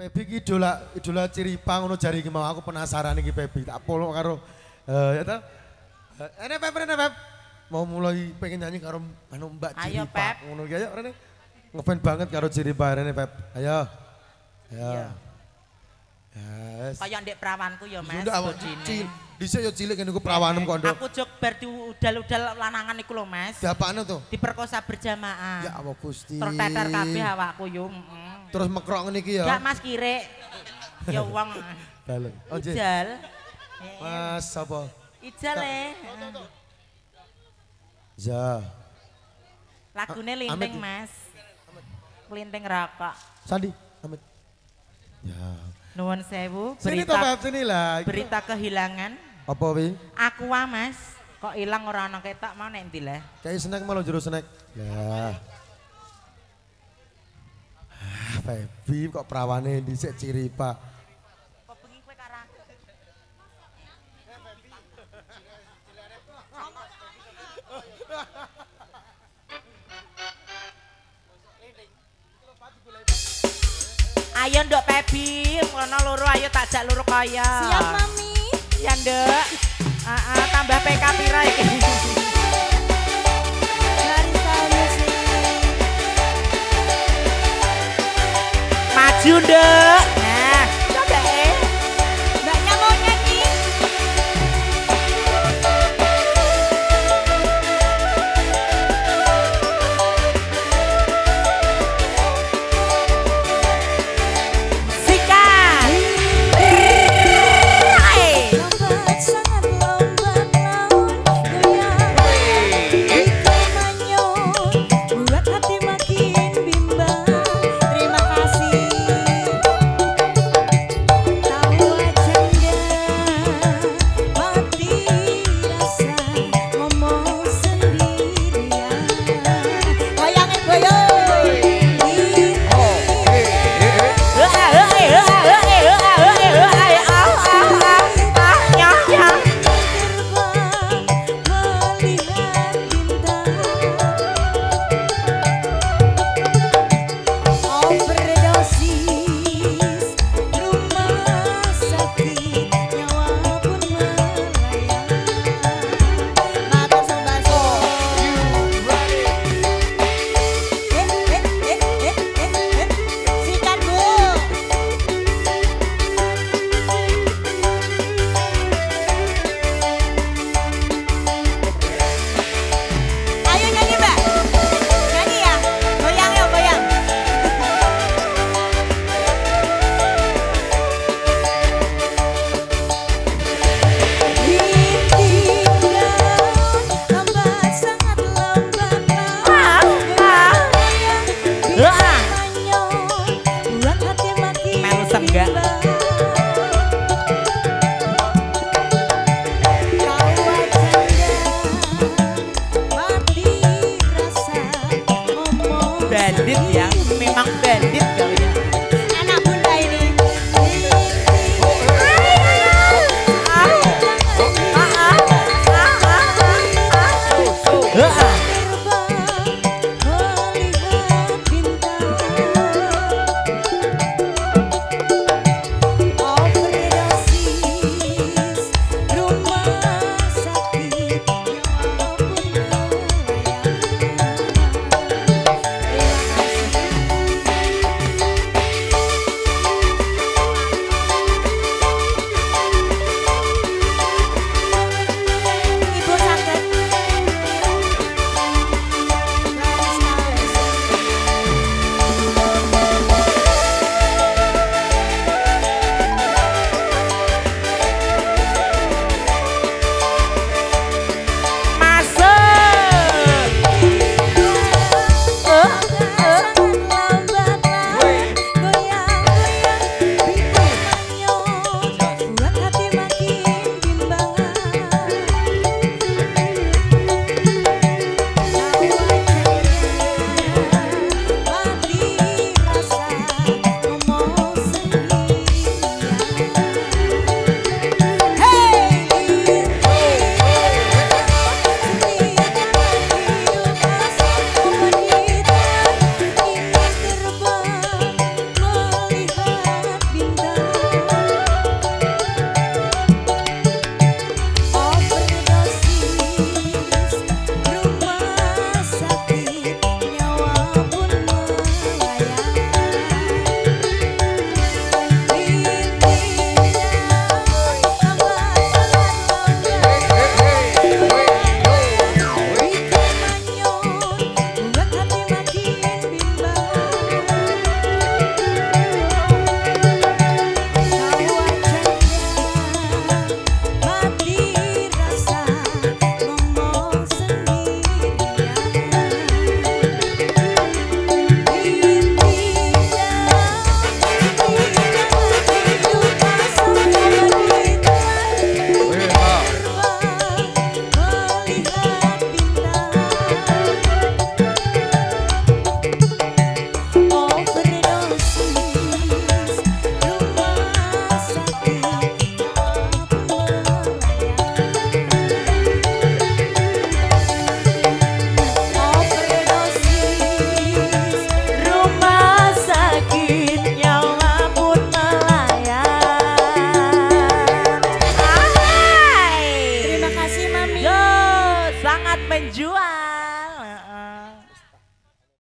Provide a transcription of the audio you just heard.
Pebi ki idola Ciripang ngono jari iki mau aku penasaran iki Pebi tak polok karo ya ta. Ene Pep rene Pep mau mulai pengen nyanyi karo anu Mbak Ciripang ngono iki ayo rene. Ngefan banget karo Ciripang rene Pep. Ayo. Ayo. Yes. Kaya ndek prawanku ya Mas. Bodine. Dhisik ya cilik ngene ku prawanem kok nduk. Aku jogber diudal-udal lanangan iku lho Mas. Diapakno to? Diperkosa berjamaah. Ya Allah Gusti. Terteter kabeh awakku yo. Terus mekrok ngene iki ya. Enggak Mas kirek. Ya wong. Dalem. Ijal. Mas sapa? Ijal e. Ya. Lagune linting Mas. Linting rokok. Sandi, amit. Ya. Nuwun sewu, berita kehilangan. Apa wi? Aku wa Mas. Kok ilang ora ana ketok mau nek ndi lah. Kayak snack malah jero snack. Lah. Baby kok perawane dhisik Ciripa. Kok bengi kowe karo aku. Ayo nduk Pebi, ngono loro ayo tak jak loro kaya. Siap Mami. Ya nduk. Heeh, tambah PK pira iki. Maju nduk. Nah, coba Mbaknya mau nyanyi. Terima kasih. berjuang.